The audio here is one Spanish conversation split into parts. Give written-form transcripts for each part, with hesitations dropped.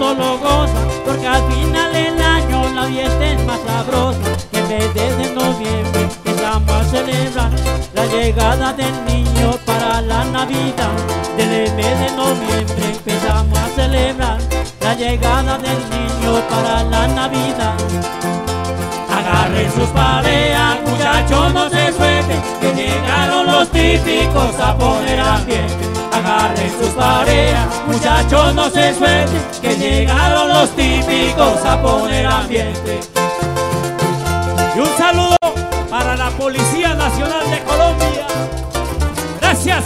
solo goza, porque al final del año la fiesta es más sabrosa. Que el mes de noviembre empezamos a celebrar la llegada del niño para la Navidad. Desde el mes de noviembre empezamos a celebrar la llegada del niño para la Navidad. Agarren sus parejas, muchachos, no se suelten, que llegaron los típicos a poner ambiente. Agarren sus parejas, muchachos, no se suelten, que llegaron los típicos a poner ambiente. Y un saludo para la Policía Nacional de Colombia. Gracias.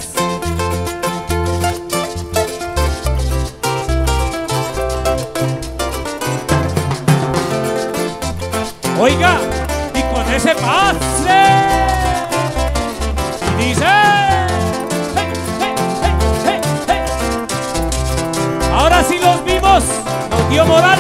Oiga, y con ese pase dice, hey, hey, hey, hey, hey. Ahora sí los vimos, nos dio moral.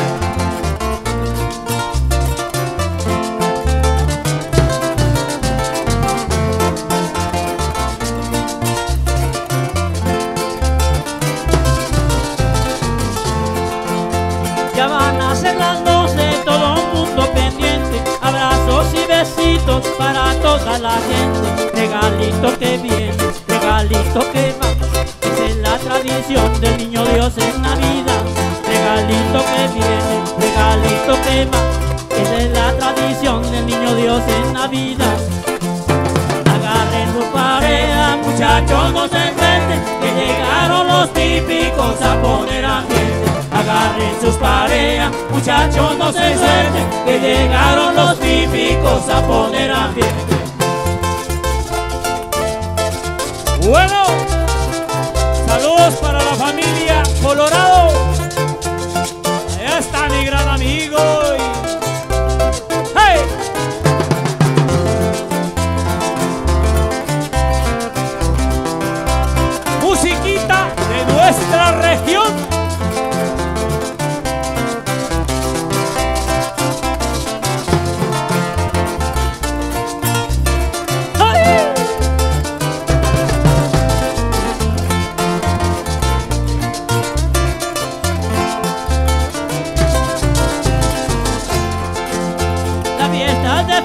Ya van a ser las 12, todo el mundo pendiente, abrazos y besitos para toda la gente. Regalito que viene, regalito que va, esa es la tradición del niño Dios en Navidad. Regalito que viene, regalito que va, esa es la tradición del niño Dios en Navidad. Agarren su pareja, muchachos, no se enfrenten, que llegaron los típicos a poner ambiente. Agarren sus parejas, muchachos, no se suelten, que llegaron los típicos a poner ambiente. Bueno, saludos para la familia Colorado. Allá está mi gran amigo. ¡Hey! Musiquita de nuestra región.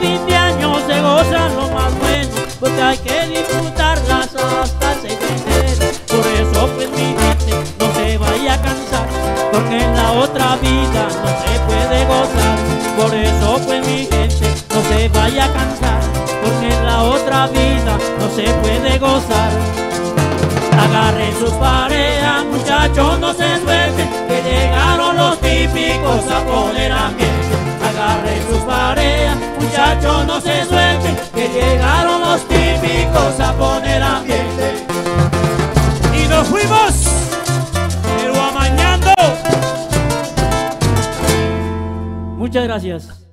Fin de año se gozan lo más bueno, porque hay que disfrutarlas hasta el 6 de enero. Por eso pues mi gente no se vaya a cansar, porque en la otra vida no se puede gozar. Por eso pues mi gente no se vaya a cansar, porque en la otra vida no se puede gozar. Agarren sus parejas, muchachos, no se suelten, que llegaron los típicos a poner ambiente. Agarren sus parejas, muchachos, no se suelten, que llegaron los típicos a poner ambiente. Y nos fuimos, pero amañando. Muchas gracias.